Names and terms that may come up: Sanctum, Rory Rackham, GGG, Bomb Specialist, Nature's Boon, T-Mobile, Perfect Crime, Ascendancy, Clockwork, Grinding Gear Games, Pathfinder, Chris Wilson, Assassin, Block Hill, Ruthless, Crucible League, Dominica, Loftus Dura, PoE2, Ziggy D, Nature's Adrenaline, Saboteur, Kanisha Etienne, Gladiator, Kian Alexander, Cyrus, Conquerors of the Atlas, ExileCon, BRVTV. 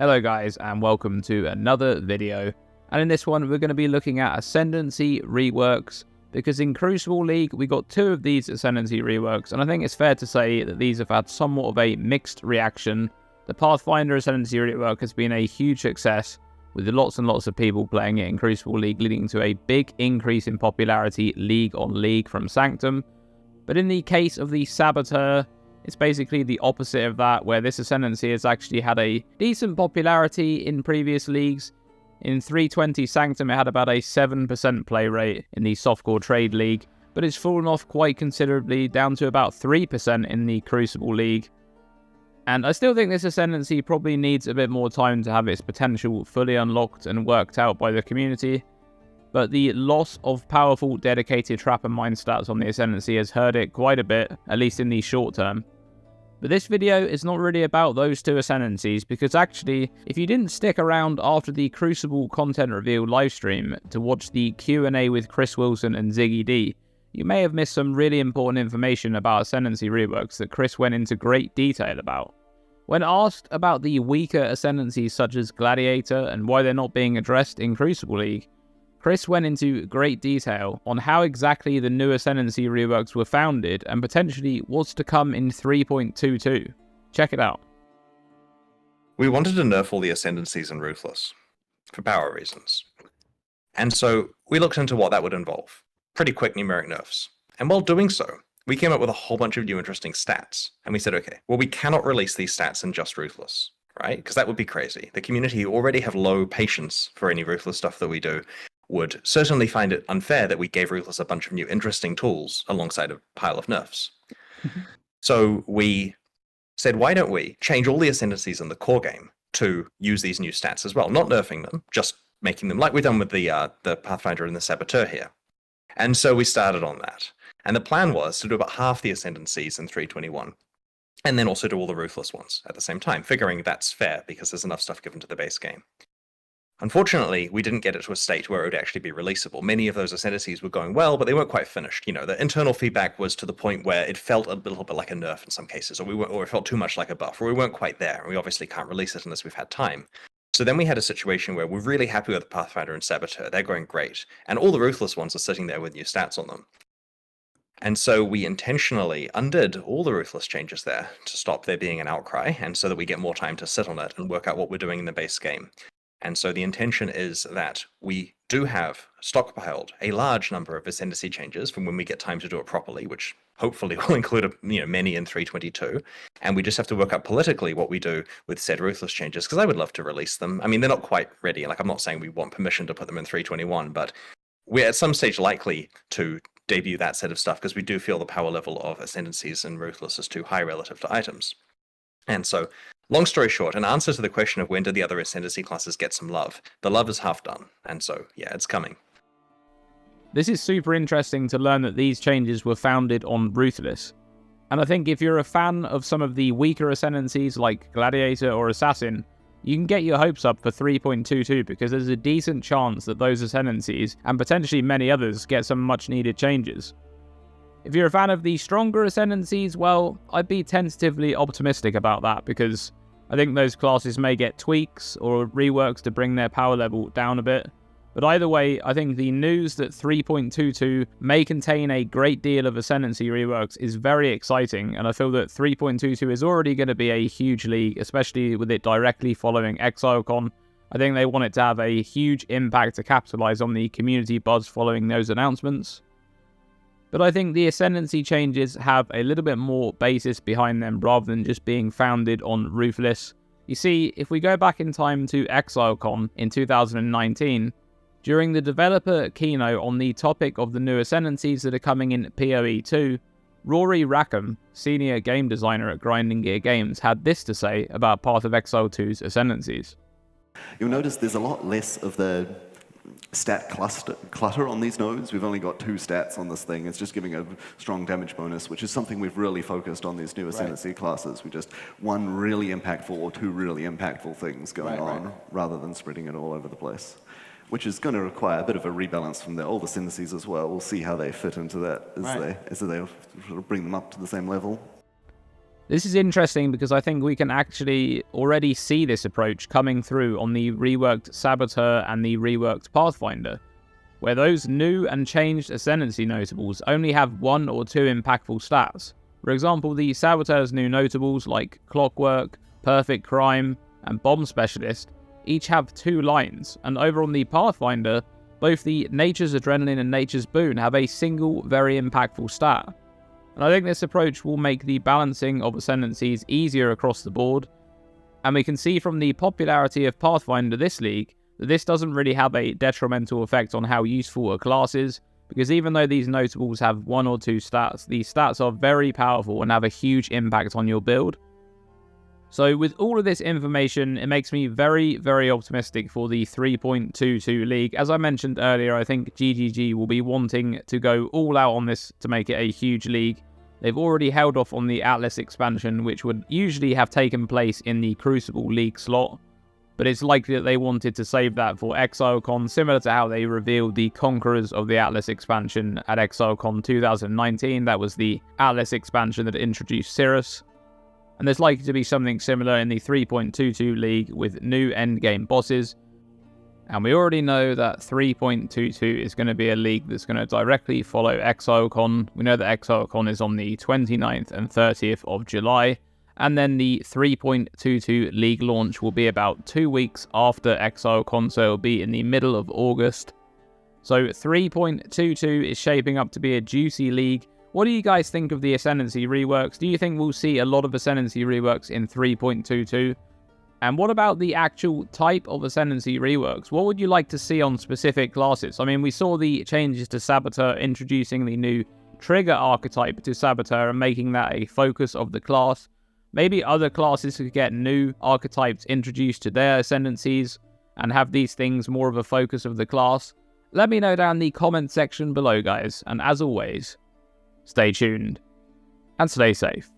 Hello guys and welcome to another video, and in this one we're going to be looking at Ascendancy reworks, because in Crucible League we got two of these Ascendancy reworks, and I think it's fair to say that these have had somewhat of a mixed reaction. The Pathfinder Ascendancy rework has been a huge success, with lots and lots of people playing it in Crucible League, leading to a big increase in popularity league on league from Sanctum. But in the case of the Saboteur, it's basically the opposite of that, where this Ascendancy has actually had a decent popularity in previous leagues. In 320 Sanctum, it had about a 7% play rate in the Softcore Trade League, but it's fallen off quite considerably, down to about 3% in the Crucible League. And I still think this Ascendancy probably needs a bit more time to have its potential fully unlocked and worked out by the community. But the loss of powerful, dedicated trap and mine stats on the Ascendancy has hurt it quite a bit, at least in the short term. But this video is not really about those two Ascendancies, because actually, if you didn't stick around after the Crucible content reveal livestream to watch the Q&A with Chris Wilson and Ziggy D, you may have missed some really important information about Ascendancy reworks that Chris went into great detail about. When asked about the weaker Ascendancies such as Gladiator and why they're not being addressed in Crucible League, Chris went into great detail on how exactly the new Ascendancy reworks were founded and potentially what's to come in 3.22. Check it out. We wanted to nerf all the Ascendancies in Ruthless, for power reasons. And so we looked into what that would involve. Pretty quick numeric nerfs. And while doing so, we came up with a whole bunch of new interesting stats. And we said, okay, well, we cannot release these stats in just Ruthless, right? Because that would be crazy. The community already have low patience for any Ruthless stuff that we do. Would certainly find it unfair that we gave Ruthless a bunch of new interesting tools alongside a pile of nerfs. So we said, why don't we change all the Ascendancies in the core game to use these new stats as well? Not nerfing them, just making them like we've done with the Pathfinder and the Saboteur here. And so we started on that. And the plan was to do about half the Ascendancies in 3.21, and then also do all the Ruthless ones at the same time, figuring that's fair because there's enough stuff given to the base game. Unfortunately, we didn't get it to a state where it would actually be releasable. Many of those Ascendancies were going well, but they weren't quite finished. You know, the internal feedback was to the point where it felt a little bit like a nerf in some cases, or it felt too much like a buff, or we weren't quite there, and we obviously can't release it unless we've had time. So then we had a situation where we're really happy with the Pathfinder and Saboteur. They're going great, and all the Ruthless ones are sitting there with new stats on them. And so we intentionally undid all the Ruthless changes there to stop there being an outcry, and so that we get more time to sit on it and work out what we're doing in the base game. And so the intention is that we do have stockpiled a large number of Ascendancy changes from when we get time to do it properly, which hopefully will include many in 3.22. And we just have to work out politically what we do with said Ruthless changes, because I would love to release them. I mean, they're not quite ready. Like, I'm not saying we want permission to put them in 3.21, but we're at some stage likely to debut that set of stuff, because we do feel the power level of Ascendancies and Ruthless is too high relative to items. And so, long story short, an answer to the question of when do the other Ascendancy classes get some love? The love is half done, and so, yeah, it's coming. This is super interesting to learn that these changes were founded on Ruthless. And I think if you're a fan of some of the weaker Ascendancies like Gladiator or Assassin, you can get your hopes up for 3.22, because there's a decent chance that those Ascendancies, and potentially many others, get some much needed changes. If you're a fan of the stronger Ascendancies, well, I'd be tentatively optimistic about that, because I think those classes may get tweaks or reworks to bring their power level down a bit. But either way, I think the news that 3.22 may contain a great deal of Ascendancy reworks is very exciting, and I feel that 3.22 is already going to be a huge league, especially with it directly following ExileCon. I think they want it to have a huge impact to capitalise on the community buzz following those announcements. But I think the Ascendancy changes have a little bit more basis behind them rather than just being founded on Ruthless. You see, if we go back in time to ExileCon in 2019, during the developer keynote on the topic of the new Ascendancies that are coming in PoE2, Rory Rackham, senior game designer at Grinding Gear Games, had this to say about Path of Exile 2's Ascendancies. You'll notice there's a lot less of the stat clutter on these nodes. We've only got two stats on this thing. It's just giving a strong damage bonus, which is something we've really focused on these new Ascendancy classes. We just one really impactful or two really impactful things going on rather than spreading it all over the place, which is going to require a bit of a rebalance from the old Ascendancies as well. We'll see how they fit into that as they sort of bring them up to the same level. This is interesting because I think we can actually already see this approach coming through on the reworked Saboteur and the reworked Pathfinder, where those new and changed Ascendancy notables only have one or two impactful stats. For example, the Saboteur's new notables like Clockwork, Perfect Crime, and Bomb Specialist each have two lines, and over on the Pathfinder, both the Nature's Adrenaline and Nature's Boon have a single very impactful stat. And I think this approach will make the balancing of Ascendancies easier across the board, and we can see from the popularity of Pathfinder this league that this doesn't really have a detrimental effect on how useful a class is, because even though these notables have one or two stats, these stats are very powerful and have a huge impact on your build. So with all of this information, it makes me very, very optimistic for the 3.22 league. As I mentioned earlier, I think GGG will be wanting to go all out on this to make it a huge league. They've already held off on the Atlas expansion, which would usually have taken place in the Crucible League slot, but it's likely that they wanted to save that for ExileCon, similar to how they revealed the Conquerors of the Atlas expansion at ExileCon 2019. That was the Atlas expansion that introduced Cyrus. And there's likely to be something similar in the 3.22 league with new endgame bosses. And we already know that 3.22 is going to be a league that's going to directly follow ExileCon. We know that ExileCon is on the 29th and 30th of July. And then the 3.22 league launch will be about 2 weeks after ExileCon, so it'll be in the middle of August. So 3.22 is shaping up to be a juicy league. What do you guys think of the Ascendancy reworks? Do you think we'll see a lot of Ascendancy reworks in 3.22? And what about the actual type of Ascendancy reworks? What would you like to see on specific classes? I mean, we saw the changes to Saboteur, introducing the new trigger archetype to Saboteur and making that a focus of the class. Maybe other classes could get new archetypes introduced to their Ascendancies and have these things more of a focus of the class. Let me know down in the comment section below, guys. And as always, stay tuned and stay safe.